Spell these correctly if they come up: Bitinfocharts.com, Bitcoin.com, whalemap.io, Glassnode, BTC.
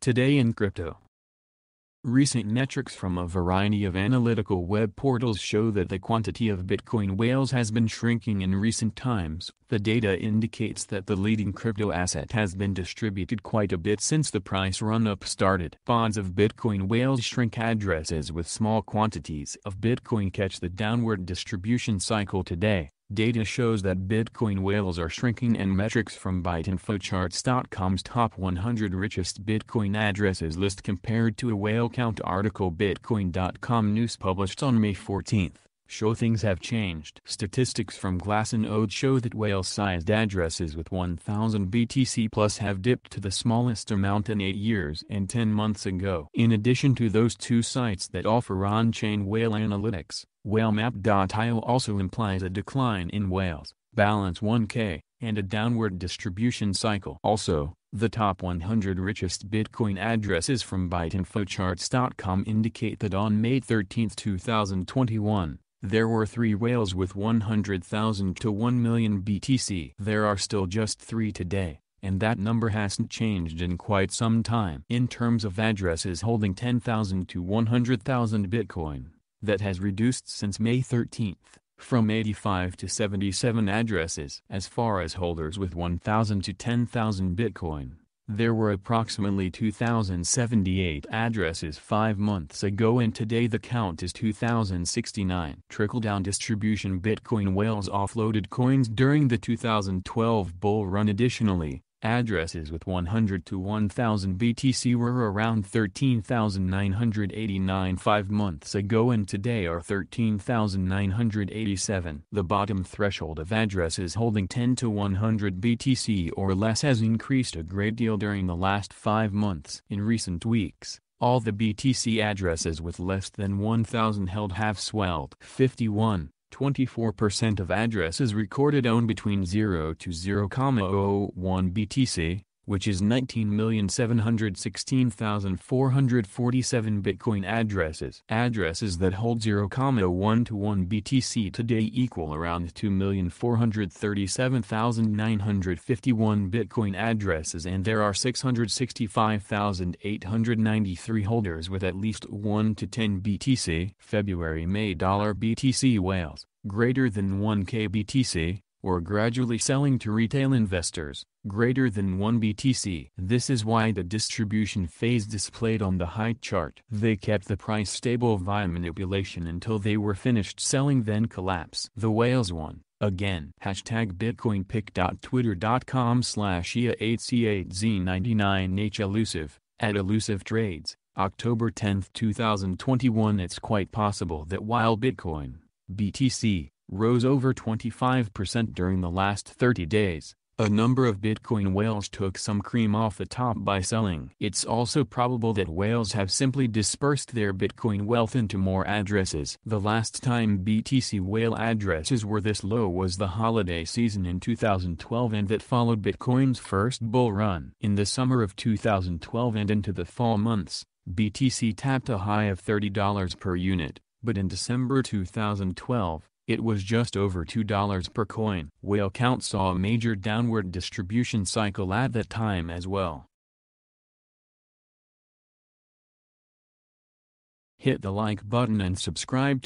Today in crypto. Recent metrics from a variety of analytical web portals show that the quantity of Bitcoin whales has been shrinking in recent times. The data indicates that the leading crypto asset has been distributed quite a bit since the price run-up started. Bonds of Bitcoin whales shrink. Addresses with small quantities of Bitcoin catch the downward distribution cycle today. Data shows that Bitcoin whales are shrinking, and metrics from Bitinfocharts.com's top 100 richest Bitcoin addresses list compared to a whale count article Bitcoin.com news published on May 14th show things have changed. Statistics from Glassnode show that whale-sized addresses with 1,000 BTC plus have dipped to the smallest amount in 8 years and 10 months ago. In addition to those two sites that offer on-chain whale analytics, whalemap.io also implies a decline in whales, balance 1K, and a downward distribution cycle. Also, the top 100 richest Bitcoin addresses from Bitinfocharts.com indicate that on May 13, 2021, there were 3 whales with 100,000 to 1 million BTC. There are still just 3 today, and that number hasn't changed in quite some time. In terms of addresses holding 10,000 to 100,000 Bitcoin, that has reduced since May 13, from 85 to 77 addresses. As far as holders with 1,000 to 10,000 Bitcoin, there were approximately 2,078 addresses 5 months ago, and today the count is 2,069. Trickle-down distribution. Bitcoin whales offloaded coins during the 2012 bull run. Additionally, addresses with 100 to 1,000 BTC were around 13,989 5 months ago, and today are 13,987. The bottom threshold of addresses holding 10 to 100 BTC or less has increased a great deal during the last 5 months. In recent weeks, all the BTC addresses with less than 1,000 held have swelled. 24% of addresses recorded own between 0 to 0.001 BTC, which is 19,716,447 Bitcoin addresses. Addresses that hold 0.01 to 1 BTC today equal around 2,437,951 Bitcoin addresses, and there are 665,893 holders with at least 1 to 10 BTC. February-May dollar BTC whales, greater than 1K BTC, or gradually selling to retail investors, greater than 1 BTC. This is why the distribution phase displayed on the high chart. They kept the price stable via manipulation until they were finished selling, then collapse. The whales won again. #BitcoinPick.twitter.com/EA8C8Z99H Elusive, @ElusiveTrades, October 10, 2021. It's quite possible that while Bitcoin, BTC, rose over 25% during the last 30 days, a number of Bitcoin whales took some cream off the top by selling. It's also probable that whales have simply dispersed their Bitcoin wealth into more addresses. The last time BTC whale addresses were this low was the holiday season in 2012, and that followed Bitcoin's first bull run. In the summer of 2012 and into the fall months, BTC tapped a high of $30 per unit, but in December 2012, it was just over $2 per coin. Whale count saw a major downward distribution cycle at that time as well. Hit the like button and subscribe.